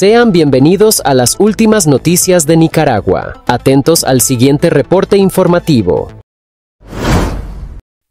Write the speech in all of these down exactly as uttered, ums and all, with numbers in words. Sean bienvenidos a las últimas noticias de Nicaragua. Atentos al siguiente reporte informativo.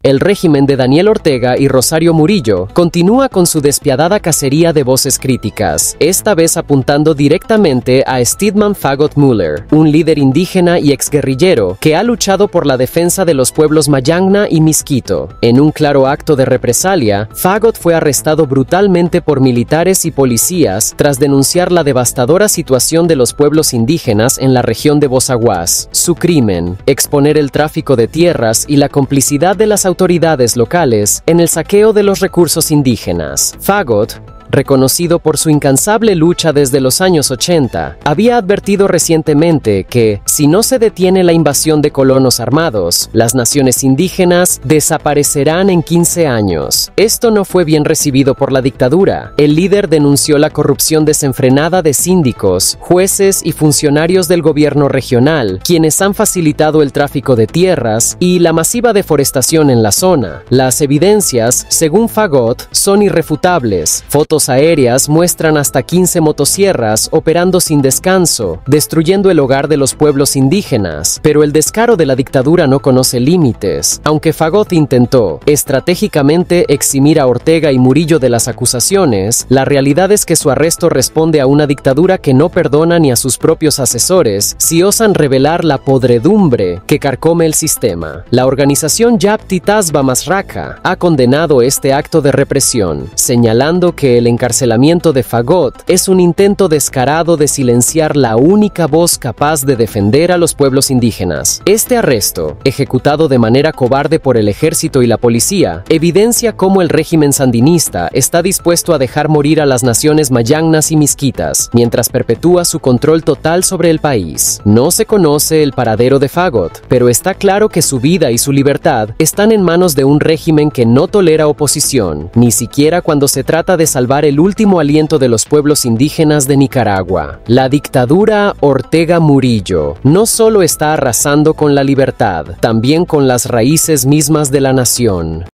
El régimen de Daniel Ortega y Rosario Murillo continúa con su despiadada cacería de voces críticas, esta vez apuntando directamente a Steedman Fagot Müller, un líder indígena y exguerrillero que ha luchado por la defensa de los pueblos Mayangna y Misquito. En un claro acto de represalia, Fagot fue arrestado brutalmente por militares y policías tras denunciar la devastadora situación de los pueblos indígenas en la región de Bosawás. Su crimen, exponer el tráfico de tierras y la complicidad de las autoridades autoridades locales en el saqueo de los recursos indígenas. Fagot, reconocido por su incansable lucha desde los años ochenta, había advertido recientemente que, si no se detiene la invasión de colonos armados, las naciones indígenas desaparecerán en quince años. Esto no fue bien recibido por la dictadura. El líder denunció la corrupción desenfrenada de síndicos, jueces y funcionarios del gobierno regional, quienes han facilitado el tráfico de tierras y la masiva deforestación en la zona. Las evidencias, según Fagot, son irrefutables. Fotos aéreas muestran hasta quince motosierras operando sin descanso, destruyendo el hogar de los pueblos indígenas, pero el descaro de la dictadura no conoce límites. Aunque Fagot intentó estratégicamente eximir a Ortega y Murillo de las acusaciones, la realidad es que su arresto responde a una dictadura que no perdona ni a sus propios asesores si osan revelar la podredumbre que carcome el sistema. La organización Yaptitazba Masraka ha condenado este acto de represión, señalando que el El encarcelamiento de Fagot es un intento descarado de silenciar la única voz capaz de defender a los pueblos indígenas. Este arresto, ejecutado de manera cobarde por el ejército y la policía, evidencia cómo el régimen sandinista está dispuesto a dejar morir a las naciones mayangnas y misquitas, mientras perpetúa su control total sobre el país. No se conoce el paradero de Fagot, pero está claro que su vida y su libertad están en manos de un régimen que no tolera oposición, ni siquiera cuando se trata de salvar el último aliento de los pueblos indígenas de Nicaragua. La dictadura Ortega Murillo no solo está arrasando con la libertad, también con las raíces mismas de la nación.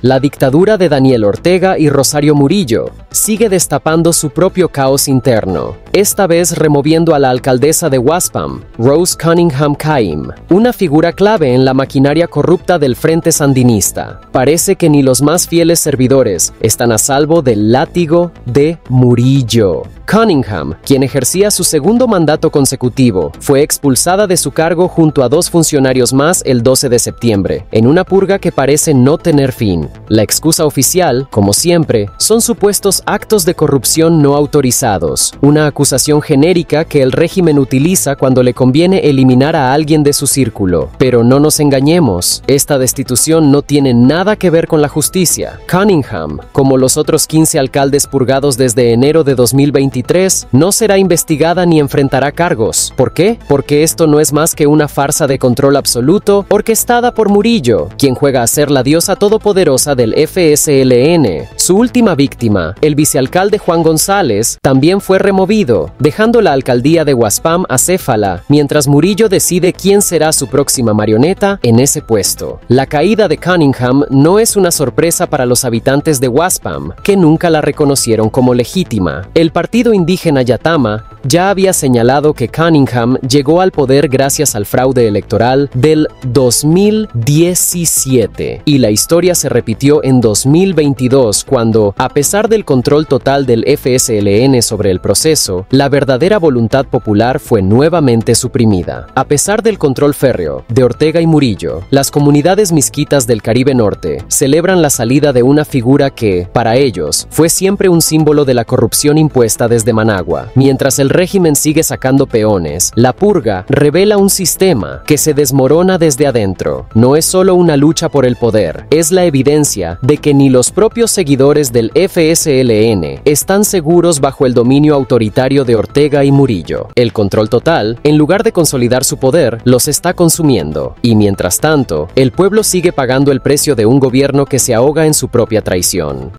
La dictadura de Daniel Ortega y Rosario Murillo sigue destapando su propio caos interno, esta vez removiendo a la alcaldesa de Waspam, Rose Cunningham Kaim, una figura clave en la maquinaria corrupta del Frente Sandinista. Parece que ni los más fieles servidores están a salvo del látigo de Murillo. Cunningham, quien ejercía su segundo mandato consecutivo, fue expulsada de su cargo junto a dos funcionarios más el doce de septiembre, en una purga que parece no tener fin. La excusa oficial, como siempre, son supuestos actos de corrupción no autorizados, una acusación genérica que el régimen utiliza cuando le conviene eliminar a alguien de su círculo. Pero no nos engañemos, esta destitución no tiene nada que ver con la justicia. Cunningham, como los otros quince alcaldes purgados desde enero de dos mil veintitrés, no será investigada ni enfrentará cargos. ¿Por qué? Porque esto no es más que una farsa de control absoluto orquestada por Murillo, quien juega a ser la diosa todopoderosa del F S L N. Su última víctima, el vicealcalde Juan González, también fue removido, dejando la alcaldía de Waspam acéfala, mientras Murillo decide quién será su próxima marioneta en ese puesto. La caída de Cunningham no es una sorpresa para los habitantes de Waspam, que nunca la reconocieron como legítima. El partido indígena Yatama ya había señalado que Cunningham llegó al poder gracias al fraude electoral del dos mil diecisiete, y la historia se repite repitió en dos mil veintidós cuando, a pesar del control total del F S L N sobre el proceso, la verdadera voluntad popular fue nuevamente suprimida. A pesar del control férreo de Ortega y Murillo, las comunidades misquitas del Caribe Norte celebran la salida de una figura que, para ellos, fue siempre un símbolo de la corrupción impuesta desde Managua. Mientras el régimen sigue sacando peones, la purga revela un sistema que se desmorona desde adentro. No es solo una lucha por el poder, es la evidencia de que ni los propios seguidores del F S L N están seguros bajo el dominio autoritario de Ortega y Murillo. El control total, en lugar de consolidar su poder, los está consumiendo. Y mientras tanto, el pueblo sigue pagando el precio de un gobierno que se ahoga en su propia traición.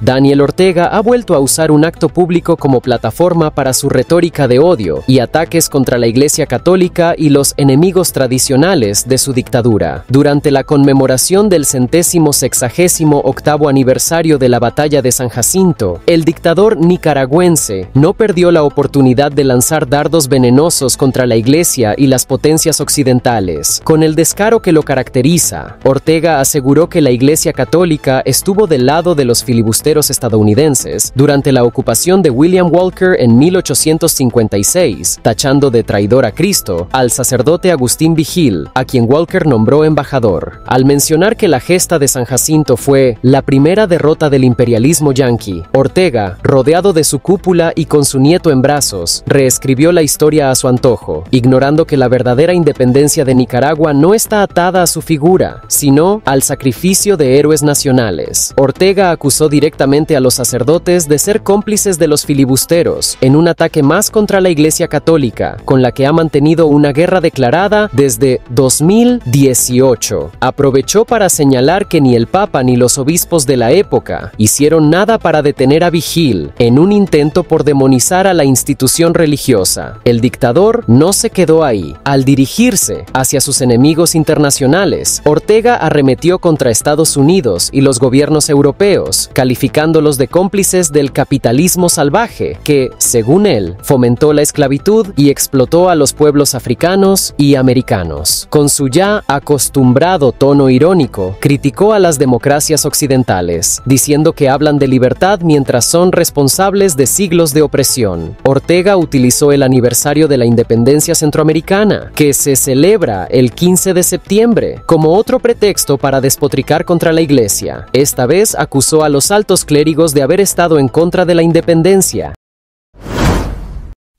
Daniel Ortega ha vuelto a usar un acto público como plataforma para su retórica de odio y ataques contra la Iglesia Católica y los enemigos tradicionales de su dictadura. Durante la conmemoración del centésimo sexagésimo octavo aniversario de la Batalla de San Jacinto, el dictador nicaragüense no perdió la oportunidad de lanzar dardos venenosos contra la Iglesia y las potencias occidentales. Con el descaro que lo caracteriza, Ortega aseguró que la Iglesia Católica estuvo del lado de los filibusteros estadounidenses durante la ocupación de William Walker en mil ochocientos cincuenta y seis, tachando de traidor a Cristo al sacerdote Agustín Vigil, a quien Walker nombró embajador. Al mencionar que la gesta de San Jacinto fue la primera derrota del imperialismo yanqui, Ortega, rodeado de su cúpula y con su nieto en brazos, reescribió la historia a su antojo, ignorando que la verdadera independencia de Nicaragua no está atada a su figura, sino al sacrificio de héroes nacionales. Ortega acusó directamente a los sacerdotes de ser cómplices de los filibusteros en un ataque más contra la Iglesia Católica, con la que ha mantenido una guerra declarada desde dos mil dieciocho. Aprovechó para señalar que ni el Papa ni los obispos de la época hicieron nada para detener a Vigil en un intento por demonizar a la institución religiosa. El dictador no se quedó ahí. Al dirigirse hacia sus enemigos internacionales, Ortega arremetió contra Estados Unidos y los gobiernos europeos, calificando calificándolos de cómplices del capitalismo salvaje que, según él, fomentó la esclavitud y explotó a los pueblos africanos y americanos. Con su ya acostumbrado tono irónico, criticó a las democracias occidentales, diciendo que hablan de libertad mientras son responsables de siglos de opresión. Ortega utilizó el aniversario de la independencia centroamericana, que se celebra el quince de septiembre, como otro pretexto para despotricar contra la Iglesia. Esta vez acusó a los altos clérigos de haber estado en contra de la independencia.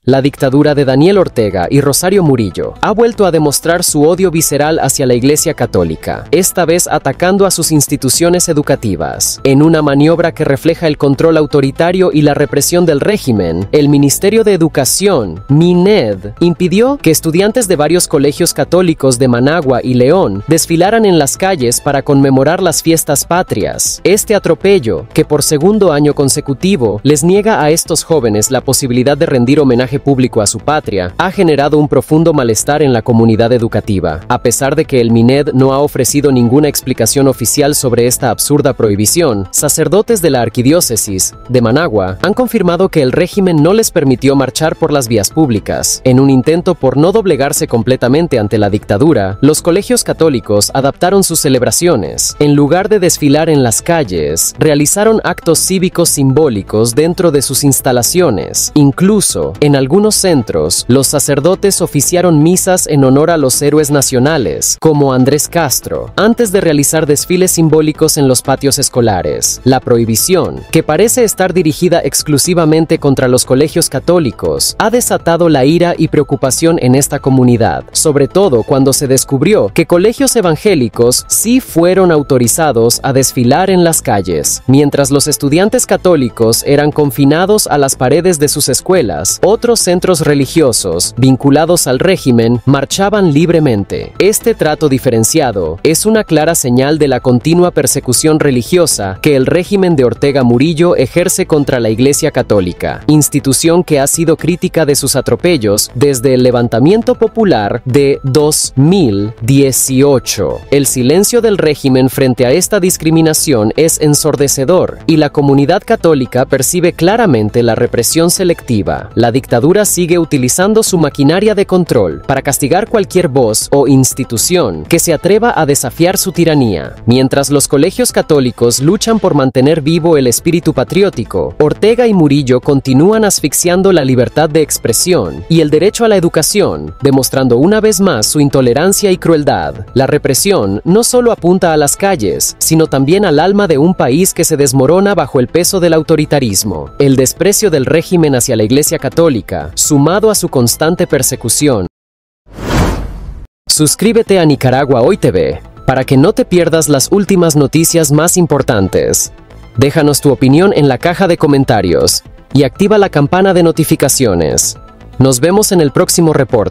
La dictadura de Daniel Ortega y Rosario Murillo ha vuelto a demostrar su odio visceral hacia la Iglesia Católica, esta vez atacando a sus instituciones educativas. En una maniobra que refleja el control autoritario y la represión del régimen, el Ministerio de Educación, MINED, impidió que estudiantes de varios colegios católicos de Managua y León desfilaran en las calles para conmemorar las fiestas patrias. Este atropello, que por segundo año consecutivo les niega a estos jóvenes la posibilidad de rendir homenaje público a su patria, ha generado un profundo malestar en la comunidad educativa. A pesar de que el MINED no ha ofrecido ninguna explicación oficial sobre esta absurda prohibición, sacerdotes de la arquidiócesis de Managua han confirmado que el régimen no les permitió marchar por las vías públicas. En un intento por no doblegarse completamente ante la dictadura, los colegios católicos adaptaron sus celebraciones. En lugar de desfilar en las calles, realizaron actos cívicos simbólicos dentro de sus instalaciones. Incluso, en algunos centros, los sacerdotes oficiaron misas en honor a los héroes nacionales, como Andrés Castro, antes de realizar desfiles simbólicos en los patios escolares. La prohibición, que parece estar dirigida exclusivamente contra los colegios católicos, ha desatado la ira y preocupación en esta comunidad, sobre todo cuando se descubrió que colegios evangélicos sí fueron autorizados a desfilar en las calles, mientras los estudiantes católicos eran confinados a las paredes de sus escuelas. Otros Otros centros religiosos vinculados al régimen marchaban libremente. Este trato diferenciado es una clara señal de la continua persecución religiosa que el régimen de Ortega Murillo ejerce contra la Iglesia Católica, institución que ha sido crítica de sus atropellos desde el levantamiento popular de dos mil dieciocho. El silencio del régimen frente a esta discriminación es ensordecedor y la comunidad católica percibe claramente la represión selectiva. La La dictadura sigue utilizando su maquinaria de control para castigar cualquier voz o institución que se atreva a desafiar su tiranía. Mientras los colegios católicos luchan por mantener vivo el espíritu patriótico, Ortega y Murillo continúan asfixiando la libertad de expresión y el derecho a la educación, demostrando una vez más su intolerancia y crueldad. La represión no solo apunta a las calles, sino también al alma de un país que se desmorona bajo el peso del autoritarismo. El desprecio del régimen hacia la Iglesia Católica, sumado a su constante persecución. Suscríbete a Nicaragua Hoy T V para que no te pierdas las últimas noticias más importantes. Déjanos tu opinión en la caja de comentarios y activa la campana de notificaciones. Nos vemos en el próximo reporte.